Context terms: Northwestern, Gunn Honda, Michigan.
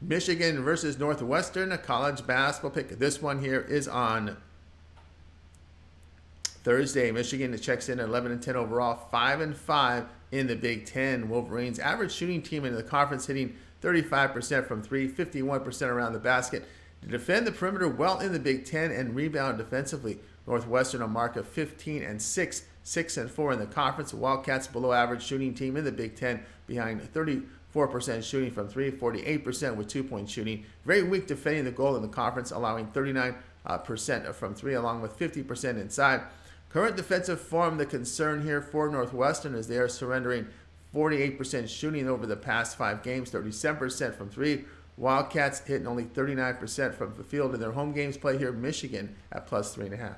Michigan versus Northwestern, a college basketball pick. This one here is on Thursday. Michigan checks in at 11-10 overall, 5-5 in the Big Ten. Wolverines, average shooting team in the conference, hitting 35% from three, 51% around the basket. To defend the perimeter well in the Big Ten and rebound defensively. Northwestern, a mark of 15-6, 6-4 in the conference. Wildcats, below average shooting team in the Big Ten, behind 34% shooting from three, 48% with two-point shooting. Very weak defending the goal in the conference, allowing 39% from three, along with 50% inside. Current defensive form, the concern here for Northwestern, as they are surrendering 48% shooting over the past 5 games, 37% from three. Wildcats hitting only 39% from the field in their home games play here. Michigan at +3.5.